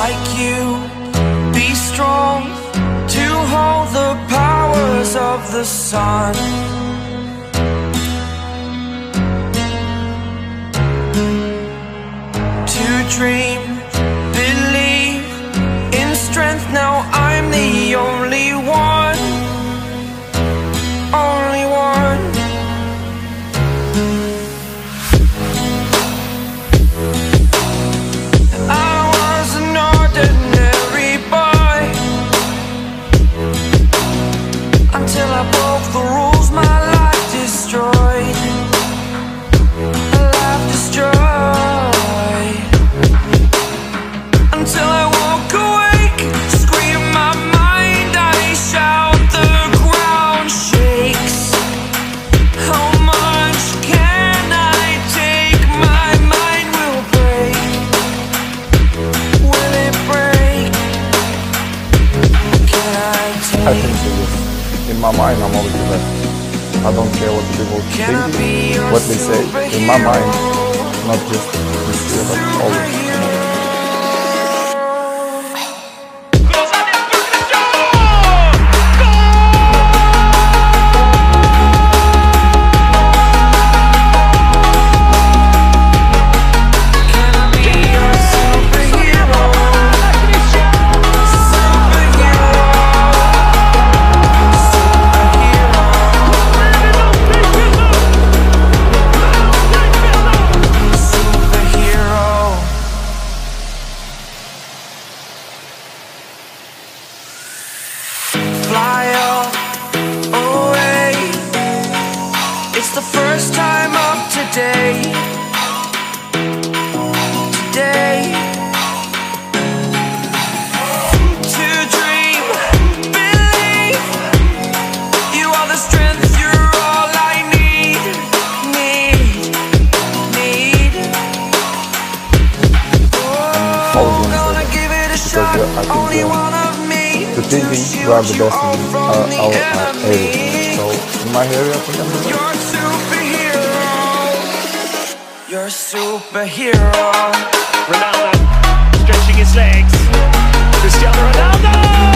like you. Be strong to hold the powers of the sun. To dream, believe in strength. Now I'm the only one, only one. I was an ordinary boy until I broke the rules. My life destroyed, my life destroyed. I think so, yes. In my mind, I'm always the best. I don't care what people think, what they say. In my mind, not just this year, but always. It's the first time of today, to dream, believe, you are the strength, you're all I need. I'm gonna give it a shot, only one of me, to choose you, you are from the area. So, in my area, I think I'm the best. You're a superhero. Ronaldo, stretching his legs. Cristiano Ronaldo!